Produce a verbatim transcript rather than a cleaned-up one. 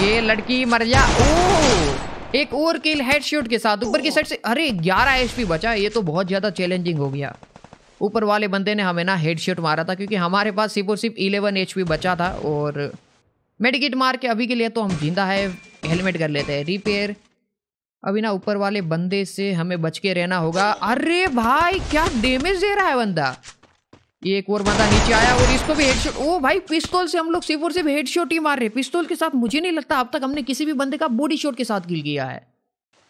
ये लड़की मर जा। ओह, एक ओवर किल हेडशॉट के साथ ऊपर की साइड से। अरे ग्यारह एचपी बचा। ये तो बहुत ज्यादा चैलेंजिंग हो गया। ऊपर वाले बंदे ने हमें ना हेडशॉट मारा था क्योंकि हमारे पास सिर्फ और सिर्फ इलेवन एचपी बचा था। और मेडिकिट मार के अभी के लिए तो हम जिंदा है। हेलमेट कर लेते हैं रिपेयर। अभी ना ऊपर वाले बंदे से हमें बच के रहना होगा। अरे भाई क्या डैमेज दे रहा है बंदा। ये एक और बंदा नीचे आया और इसको भी हेडशॉट। ओ भाई पिस्तौल से हम लोग सिर्फ और सिर्फ हेडशॉट ही मार रहे। पिस्तौल के साथ मुझे नहीं लगता अब तक हमने किसी भी बंदे का बॉडी शॉट के साथ किल किया है।